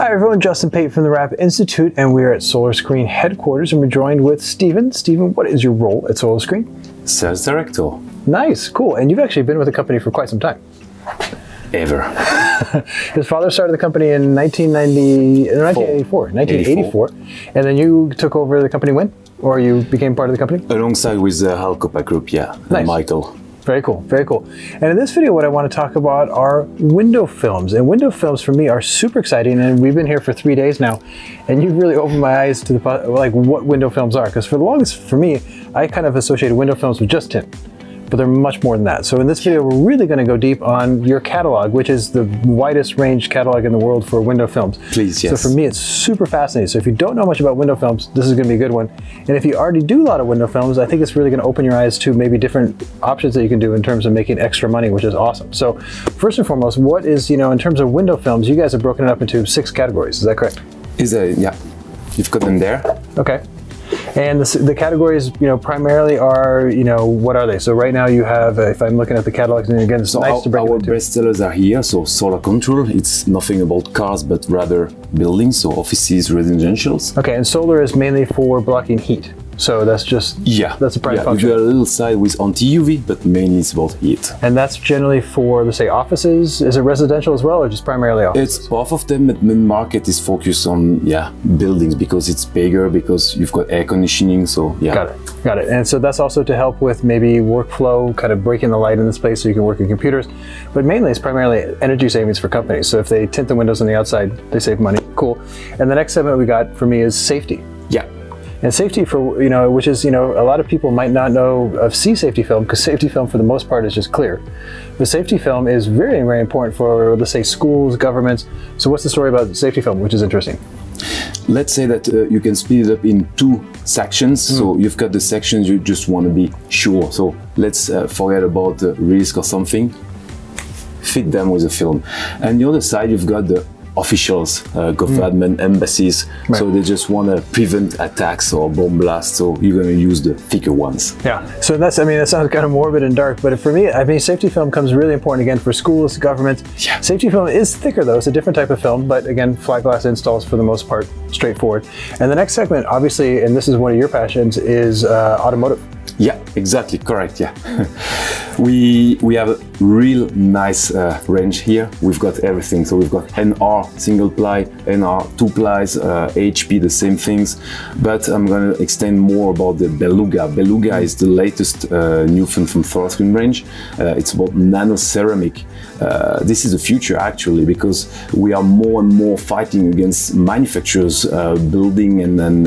Hi everyone, Justin Pate from the WrapInstitute, and we're at Solar Screen headquarters, and we're joined with Steven. Steven, what is your role at Solar Screen? Sales Director. Nice, cool. And you've actually been with the company for quite some time. Ever. His father started the company in 1984, and then you took over the company when? Or you became part of the company? Alongside with the Alcopa Group, yeah, nice. And Michael. Very cool, very cool. And in this video, what I want to talk about are window films. And window films for me are super exciting, and we've been here for 3 days now, and you've really opened my eyes to the, like, what window films are. Because for the longest, for me, I kind of associated window films with just tint, but they're much more than that. So in this video, we're really going to go deep on your catalog, which is the widest range catalog in the world for window films. Please, yes. So for me, it's super fascinating. So if you don't know much about window films, this is going to be a good one. And if you already do a lot of window films, I think it's really going to open your eyes to maybe different options that you can do in terms of making extra money, which is awesome. So first and foremost, what is, you know, in terms of window films, you guys have broken it up into 6 categories. Is that correct? Yeah. You've got them there. Okay. And the categories, you know, primarily are, you know, what are they? So right now you have, if I'm looking at the catalogs, and again, it's so nice to break our best sellers are here. So solar control, it's nothing about cars, but rather buildings, so offices, residentials. Okay, and solar is mainly for blocking heat. So that's just, yeah, that's a prime function. You do a little side with anti-UV, but mainly it's about heat. And that's generally for, let's say, offices. Is it residential as well, or just primarily offices? It's both of them, but the market is focused on, yeah, buildings, because it's bigger, because you've got air conditioning, so yeah. Got it, got it. And so that's also to help with maybe workflow, kind of breaking the light in this place so you can work on computers. But mainly it's primarily energy savings for companies. So if they tint the windows on the outside, they save money, cool. And the next segment we got for me is safety. Yeah. And safety for, you know, which is, you know, a lot of people might not know of safety film, because safety film for the most part is just clear. But safety film is very, very important for, let's say, schools, governments. So what's the story about safety film, which is interesting? Let's say that you can split it up in 2 sections. Mm. So you've got the sections you just want to be sure. So let's forget about the risk or something, fit them with a film. And the other side, you've got the officials, government, embassies, right. So they just want to prevent attacks or bomb blasts, so you're going to use the thicker ones. Yeah, so that's, I mean, that sounds kind of morbid and dark, but for me, I mean, safety film comes really important, again, for schools, government. Yeah. Safety film is thicker, though. It's a different type of film, but again, flat glass installs for the most part, straightforward. And the next segment, obviously, and this is one of your passions, is automotive. Yeah, exactly, correct, yeah. We have a real nice range here. We've got everything. So we've got NR single ply, NR two plies, HP, the same things. But I'm gonna extend more about the Beluga. Beluga is the latest new film from Thor Wind. It's about nano ceramic. This is the future, actually, because we are more and more fighting against manufacturers building and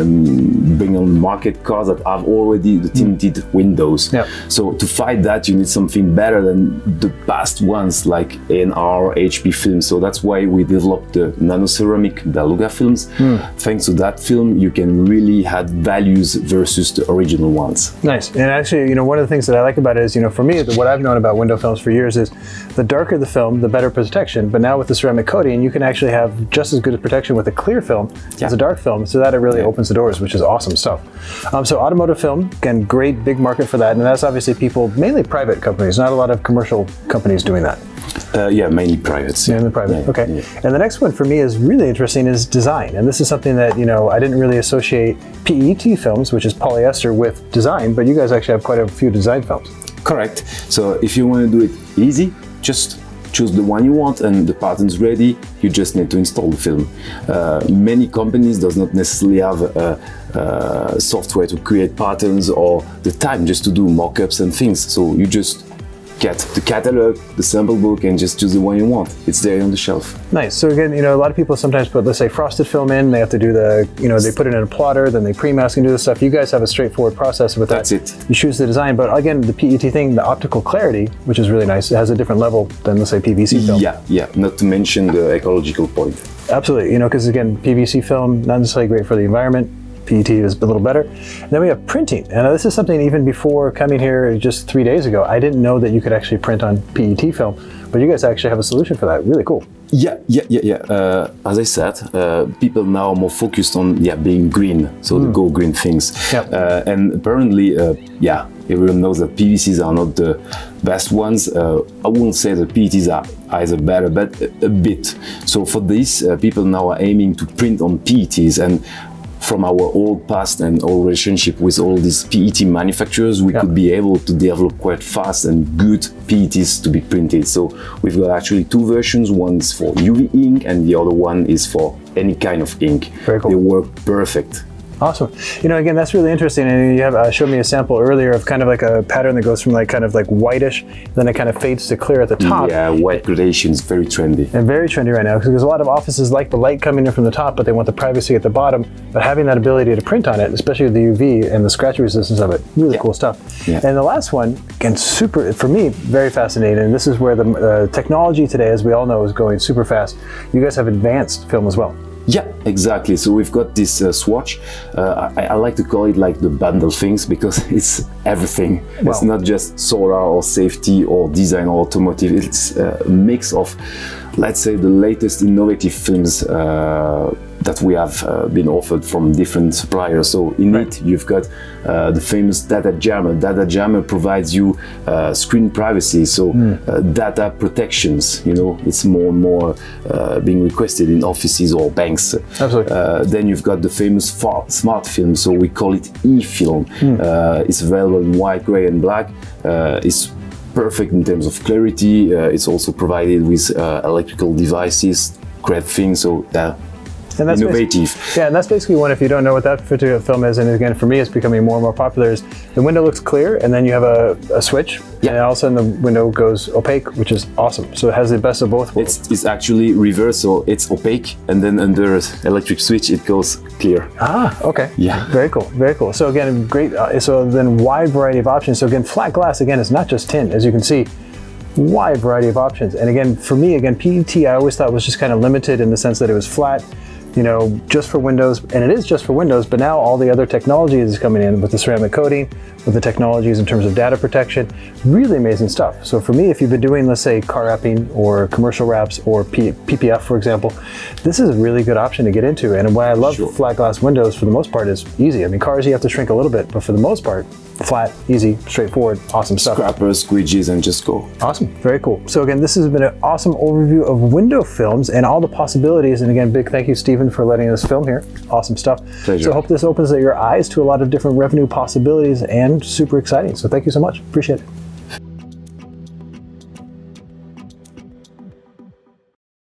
bringing on market cars that have already the tinted windows. Yeah. So to fight that, you need something better than the past ones, like NR, HP films. So that's why we developed the nanoceramic Beluga films. Mm. Thanks to that film, you can really add values versus the original ones. Nice. And actually, you know, one of the things that I like about it is, you know, for me, what I've known about window films for years is the darker the film, the better protection. But now with the ceramic coating, you can actually have just as good a protection with a clear film, yeah, as a dark film. So that it really, yeah, opens the doors, which is awesome stuff. So automotive film, again, great big market for that. And that's obviously people, mainly private companies, not a lot of commercial companies doing that. Yeah, mainly privates. Yeah, mainly private, yeah, okay. Yeah. And the next one for me is really interesting, is design. And this is something that, you know, I didn't really associate PET films, which is polyester, with design, but you guys actually have quite a few design films. Correct. So if you want to do it easy, just choose the one you want and the pattern's ready. You just need to install the film. Many companies does not necessarily have software to create patterns or the time just to do mock-ups and things. So you just get the catalog, the sample book, and just choose the one you want. It's there on the shelf. Nice. So again, you know, a lot of people sometimes put, let's say, frosted film in. They have to do the, you know, they put it in a plotter, then they pre-mask and do this stuff. You guys have a straightforward process with that. That's it. You choose the design, but again, the PET thing, the optical clarity, which is really nice, it has a different level than, let's say, PVC film. Yeah, yeah. Not to mention the ecological point. Absolutely. You know, because again, PVC film, not necessarily great for the environment. PET is a little better. And then we have printing. And this is something even before coming here just 3 days ago, I didn't know that you could actually print on PET film, but you guys actually have a solution for that. Really cool. Yeah. As I said, people now are more focused on being green, so the go green things. Yep. And apparently, everyone knows that PVCs are not the best ones. I wouldn't say that PETs are either better, but a bit. So for this, people now are aiming to print on PETs, and from our old past and old relationship with all these PET manufacturers, we could be able to develop quite fast and good PETs to be printed. So we've got actually two versions, one's for UV ink and the other one is for any kind of ink. Very cool. They work perfect. Awesome. You know, again, that's really interesting. And you have showed me a sample earlier of kind of like a pattern that goes from like kind of like whitish, then it kind of fades to clear at the top. Yeah, white gradation is very trendy. And very trendy right now, because there's a lot of offices like the light coming in from the top, but they want the privacy at the bottom. But having that ability to print on it, especially with the UV and the scratch resistance of it, really cool stuff. Yeah. And the last one, again, super, for me, very fascinating. And this is where the technology today, as we all know, is going super fast. You guys have advanced film as well. Yeah, exactly. So we've got this swatch. I like to call it like the bundle things, because it's everything. Wow. It's not just solar or safety or design or automotive. It's a mix of, let's say, the latest innovative films that we have been offered from different suppliers. So in it, you've got the famous Data Jammer. Data Jammer provides you screen privacy, so data protections, you know, it's more and more being requested in offices or banks. Absolutely. Then you've got the famous smart film, so we call it E-Film. It's available in white, gray and black. It's perfect in terms of clarity. It's also provided with electrical devices, great thing. So and that's innovative. Yeah, and that's basically one, if you don't know what that particular film is, and again, for me, it's becoming more and more popular, is the window looks clear, and then you have a switch, and all of a sudden the window goes opaque, which is awesome. So it has the best of both worlds. It's actually reverse, so it's opaque, and then under electric switch, it goes clear. Ah, okay. Yeah. Very cool, very cool. So again, great, so then wide variety of options. So again, flat glass, again, it's not just tin, as you can see. Wide variety of options. And again, for me, again, PET, I always thought was just kind of limited in the sense that it was flat, you know, just for windows, and it is just for windows, but now all the other technology is coming in with the ceramic coating, with the technologies in terms of data protection, really amazing stuff. So for me, if you've been doing, let's say, car wrapping or commercial wraps or PPF, for example, this is a really good option to get into. And why I love flat glass windows for the most part is easy. I mean, cars, you have to shrink a little bit, but for the most part, flat, easy, straightforward, awesome stuff. Scrappers, squeegees, and just go. Awesome, very cool. So again, this has been an awesome overview of window films and all the possibilities. And again, big thank you, Stephen, for letting us film here. Awesome stuff. Pleasure. So I hope this opens your eyes to a lot of different revenue possibilities, and super exciting. So thank you so much, appreciate it.